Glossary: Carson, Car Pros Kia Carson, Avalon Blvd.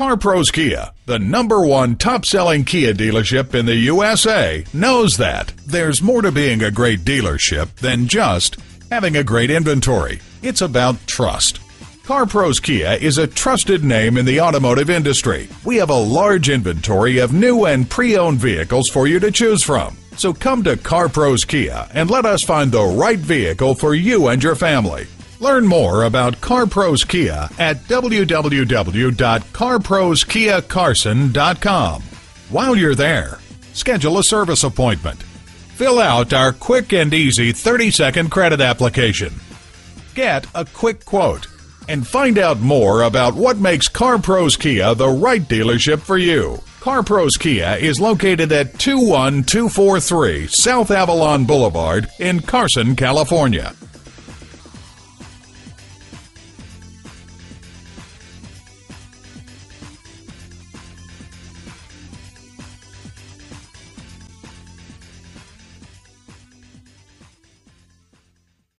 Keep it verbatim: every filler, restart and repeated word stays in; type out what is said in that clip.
Car Pros Kia, the number one top-selling Kia dealership in the U S A, knows that there's more to being a great dealership than just having a great inventory. It's about trust. Car Pros Kia is a trusted name in the automotive industry. We have a large inventory of new and pre-owned vehicles for you to choose from. So come to Car Pros Kia and let us find the right vehicle for you and your family. Learn more about Car Pros Kia at w w w dot car pros kia carson dot com. While you're there, schedule a service appointment. Fill out our quick and easy thirty second credit application. Get a quick quote and find out more about what makes Car Pros Kia the right dealership for you. Car Pros Kia is located at two one two four three South Avalon Boulevard in Carson, California.